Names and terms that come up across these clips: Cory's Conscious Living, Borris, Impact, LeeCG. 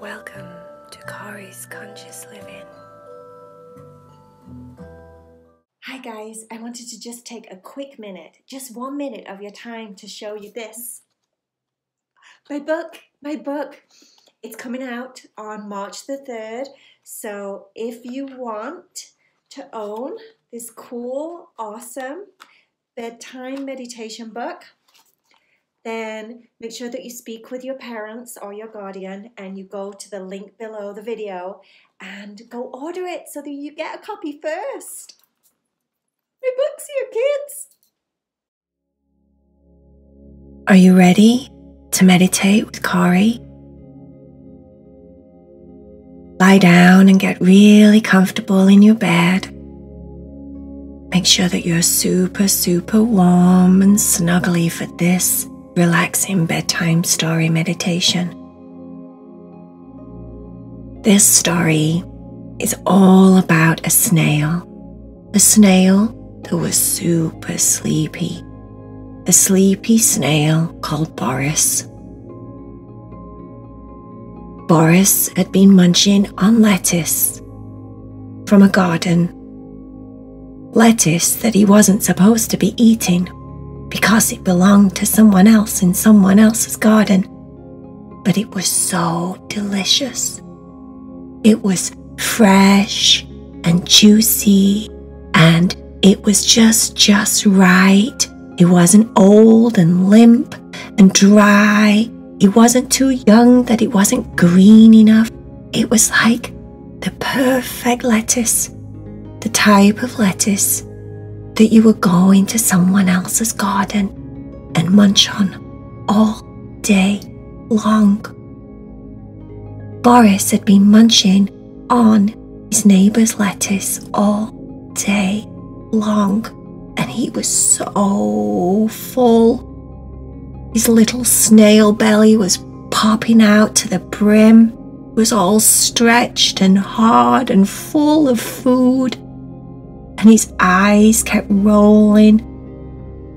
Welcome to Cory's Conscious Living. Hi guys, I wanted to just take a quick minute, just 1 minute of your time to show you this. My book. It's coming out on March the 3rd, so if you want to own this cool, awesome bedtime meditation book, then make sure that you speak with your parents or your guardian and you go to the link below the video and go order it so that you get a copy first. My book's here, kids! Are you ready to meditate with Cory? Lie down and get really comfortable in your bed. Make sure that you're super warm and snuggly for this relaxing bedtime story meditation. This story is all about a snail that was super sleepy, a sleepy snail called Boris. Boris had been munching on lettuce from a garden, lettuce that he wasn't supposed to be eating, because it belonged to someone else in someone else's garden. But it was so delicious. It was fresh and juicy, and it was just right. It wasn't old and limp and dry. It wasn't too young that it wasn't green enough. It was like the perfect lettuce, the type of lettuce that you would go into someone else's garden and munch on all day long. Boris had been munching on his neighbour's lettuce all day long, and he was so full. His little snail belly was popping out to the brim, it was all stretched and hard and full of food. And his eyes kept rolling.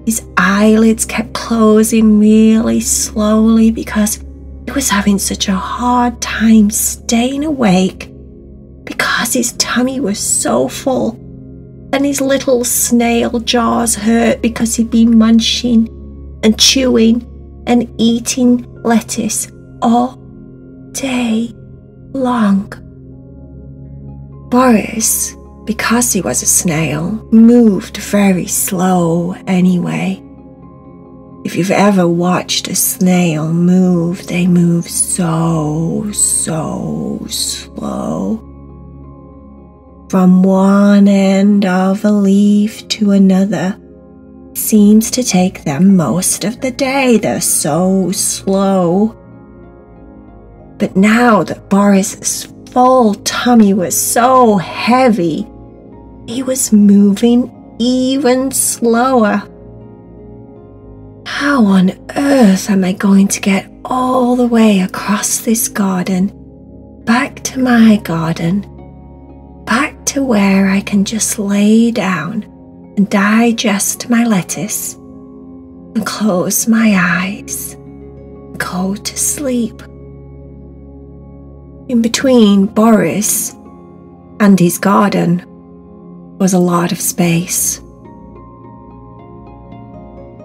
His eyelids kept closing really slowly because he was having such a hard time staying awake because his tummy was so full and his little snail jaws hurt because he'd been munching and chewing and eating lettuce all day long. Boris, because he was a snail, moved very slow anyway. If you've ever watched a snail move, they move so slow. From one end of a leaf to another seems to take them most of the day. They're so slow. But now that Boris's full tummy was so heavy, he was moving even slower. How on earth am I going to get all the way across this garden, back to my garden, back to where I can just lay down and digest my lettuce and close my eyes and go to sleep? In between Boris and his garden was a lot of space.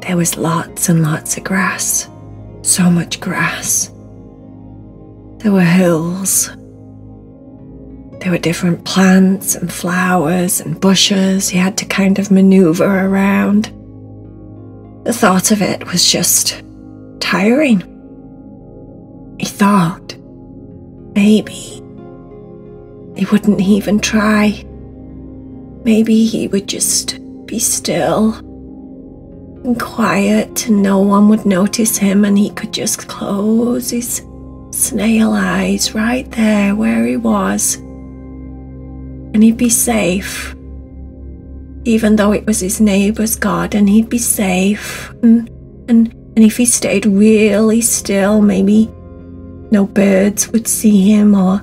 There was lots and lots of grass, so much grass. There were hills. There were different plants and flowers and bushes he had to kind of maneuver around. The thought of it was just tiring. He thought maybe he wouldn't even try. Maybe he would just be still and quiet and no one would notice him and he could just close his snail eyes right there where he was and he'd be safe. Even though it was his neighbour's garden, he'd be safe, and if he stayed really still, maybe no birds would see him or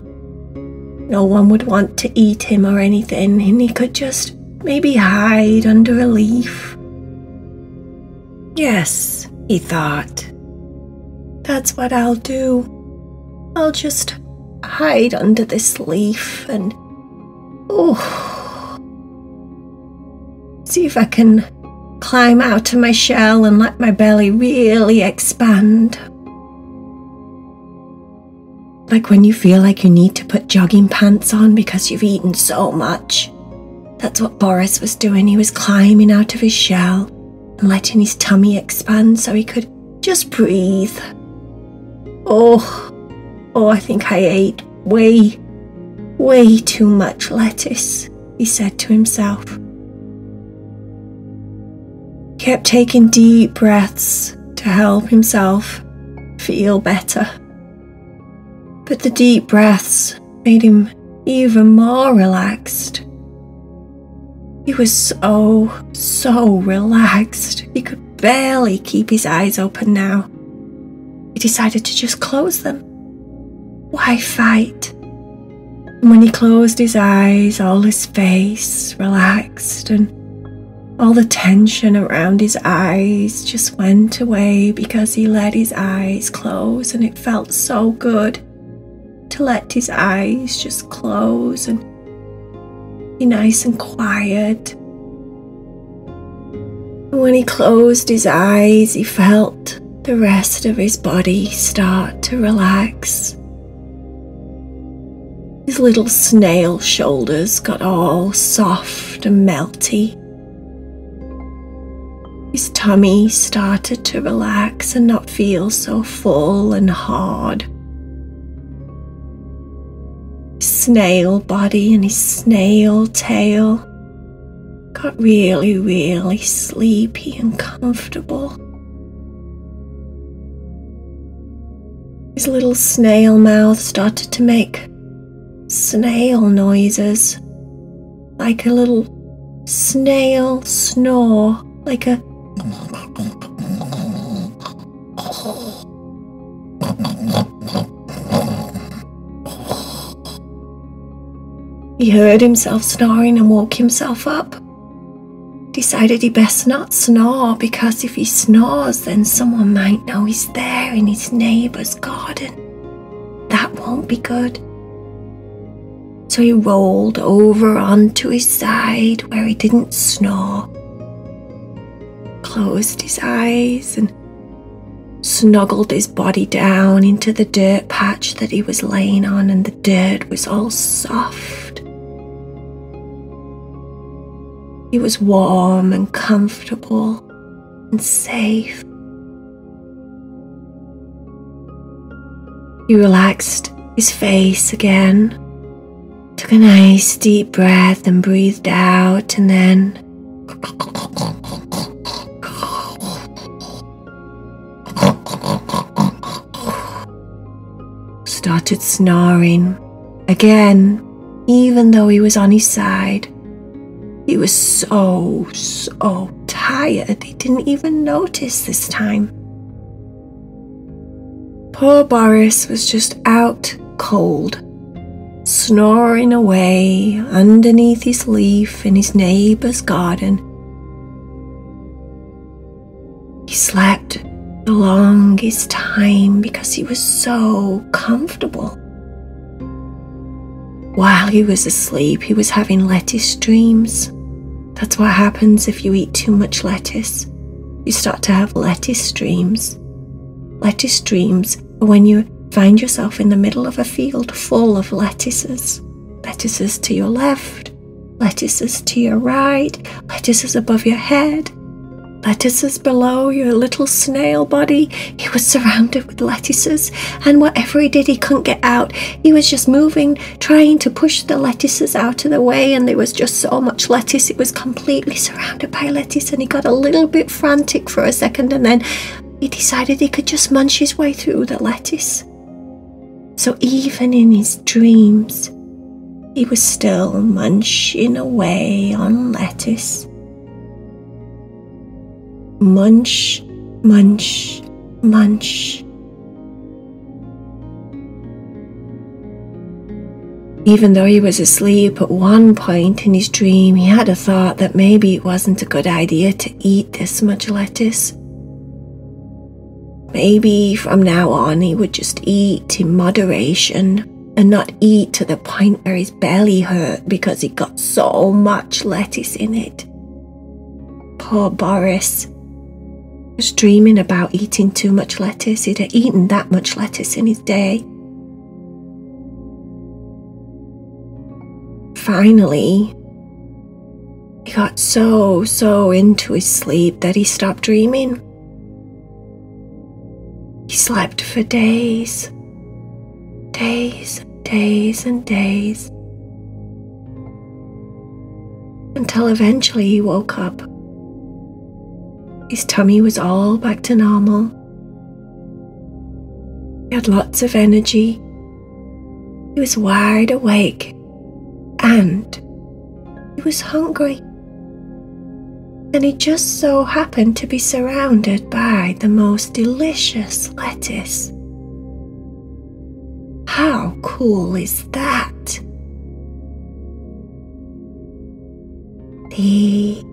no one would want to eat him or anything, and he could just maybe hide under a leaf. Yes, he thought, that's what I'll do. I'll just hide under this leaf and see if I can climb out of my shell and let my belly really expand. Like when you feel like you need to put jogging pants on because you've eaten so much. That's what Boris was doing. He was climbing out of his shell and letting his tummy expand so he could just breathe. Oh, I think I ate way too much lettuce, he said to himself. He kept taking deep breaths to help himself feel better. But the deep breaths made him even more relaxed. He was so relaxed. He could barely keep his eyes open now. He decided to just close them. Why fight? And when he closed his eyes, all his face relaxed and all the tension around his eyes just went away because he let his eyes close, and it felt so good to let his eyes just close and be nice and quiet. And when he closed his eyes, he felt the rest of his body start to relax. His little snail shoulders got all soft and melty. His tummy started to relax and not feel so full and hard. His snail body and his snail tail got really sleepy and comfortable. His little snail mouth started to make snail noises, like a little snail snore, like a He heard himself snoring and woke himself up. Decided he best not snore, because if he snores then someone might know he's there in his neighbour's garden. That won't be good. So he rolled over onto his side where he didn't snore, closed his eyes and snuggled his body down into the dirt patch that he was laying on, and the dirt was all soft. He was warm and comfortable and safe. He relaxed his face again. Took a nice deep breath and breathed out, and then started snoring again, even though he was on his side. He was so tired, he didn't even notice this time. Poor Boris was just out cold, snoring away underneath his leaf in his neighbour's garden. He slept the longest time because he was so comfortable. While he was asleep, he was having lettuce dreams. That's what happens if you eat too much lettuce. You start to have lettuce dreams. Lettuce dreams are when you find yourself in the middle of a field full of lettuces. Lettuces to your left, lettuces to your right, lettuces above your head, lettuces below your little snail body. He was surrounded with lettuces, and whatever he did, he couldn't get out. He was just moving, trying to push the lettuces out of the way, and there was just so much lettuce. It was completely surrounded by lettuce, and he got a little bit frantic for a second, and then he decided he could just munch his way through the lettuce. So even in his dreams, he was still munching away on lettuce. Munch, munch, munch. Even though he was asleep, at one point in his dream, he had a thought that maybe it wasn't a good idea to eat this much lettuce. Maybe from now on he would just eat in moderation and not eat to the point where his belly hurt because he got so much lettuce in it. Poor Boris. He was dreaming about eating too much lettuce. He'd have eaten that much lettuce in his day. Finally, he got so into his sleep that he stopped dreaming. He slept for days. Days, days and days. Until eventually he woke up. His tummy was all back to normal. He had lots of energy. He was wide awake. And he was hungry. And he just so happened to be surrounded by the most delicious lettuce. How cool is that? The